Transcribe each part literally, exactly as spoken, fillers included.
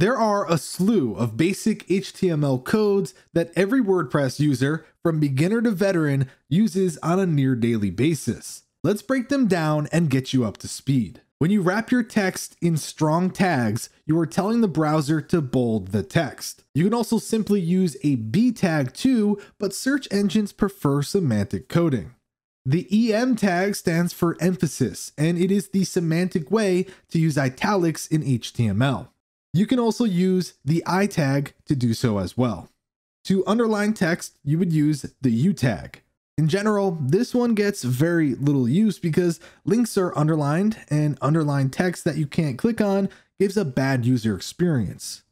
There are a slew of basic H T M L codes that every WordPress user, from beginner to veteran, uses on a near daily basis. Let's break them down and get you up to speed. When you wrap your text in strong tags, you are telling the browser to bold the text. You can also simply use a B tag too, but search engines prefer semantic coding. The E M tag stands for emphasis, and it is the semantic way to use italics in H T M L. You can also use the I tag to do so as well. To underline text, you would use the U tag. In general, this one gets very little use because links are underlined, and underlined text that you can't click on gives a bad user experience.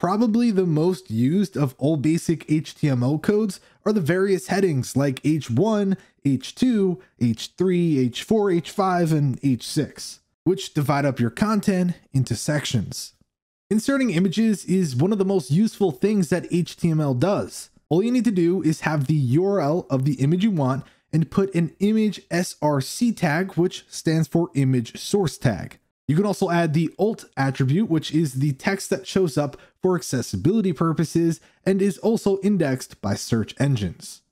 Probably the most used of all basic H T M L codes are the various headings like H one, H two, H three, H four, H five, and H six, which divide up your content into sections. Inserting images is one of the most useful things that H T M L does. All you need to do is have the U R L of the image you want and put an image S R C tag, which stands for image source tag. You can also add the alt attribute, which is the text that shows up for accessibility purposes and is also indexed by search engines.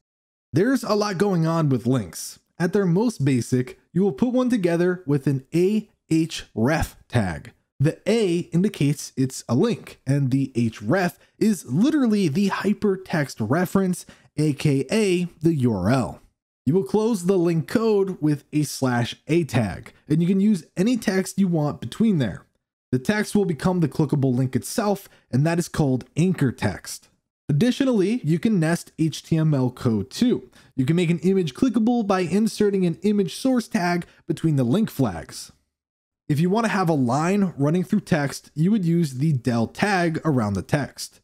There's a lot going on with links. At their most basic, you will put one together with an ahref tag. The A indicates it's a link, and the href is literally the hypertext reference, aka the U R L. You will close the link code with a slash A tag, and you can use any text you want between there. The text will become the clickable link itself, and that is called anchor text. Additionally, you can nest H T M L code too. You can make an image clickable by inserting an image source tag between the link flags. If you want to have a line running through text, you would use the del tag around the text.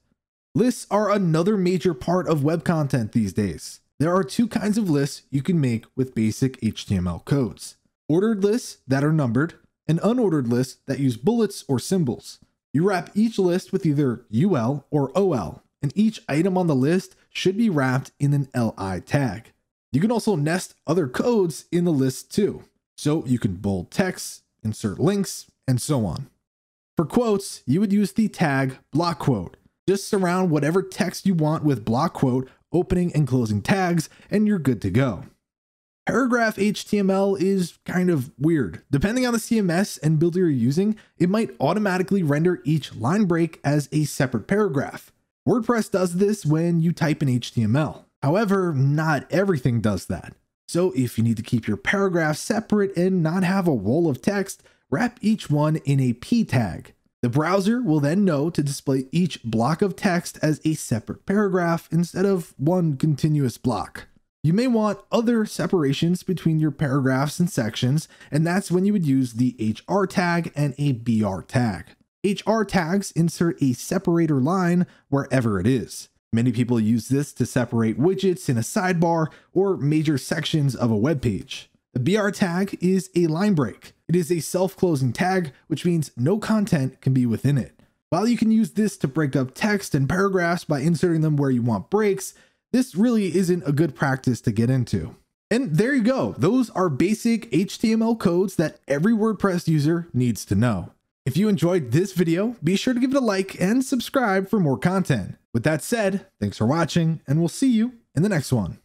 Lists are another major part of web content these days. There are two kinds of lists you can make with basic H T M L codes: ordered lists that are numbered, and unordered lists that use bullets or symbols. You wrap each list with either U L or O L, and each item on the list should be wrapped in an L I tag. You can also nest other codes in the list too, so you can bold text, insert links, and so on. For quotes, you would use the tag block quote. Just surround whatever text you want with block quote, opening and closing tags, and you're good to go. Paragraph H T M L is kind of weird. Depending on the C M S and builder you're using, it might automatically render each line break as a separate paragraph. WordPress does this when you type in H T M L. However, not everything does that. So if you need to keep your paragraphs separate and not have a wall of text, wrap each one in a P tag. The browser will then know to display each block of text as a separate paragraph instead of one continuous block. You may want other separations between your paragraphs and sections, and that's when you would use the H R tag and a B R tag. H R tags insert a separator line wherever it is. Many people use this to separate widgets in a sidebar or major sections of a web page. The B R tag is a line break. It is a self-closing tag, which means no content can be within it. While you can use this to break up text and paragraphs by inserting them where you want breaks, this really isn't a good practice to get into. And there you go. Those are basic H T M L codes that every WordPress user needs to know. If you enjoyed this video, be sure to give it a like and subscribe for more content. With that said, thanks for watching, and we'll see you in the next one.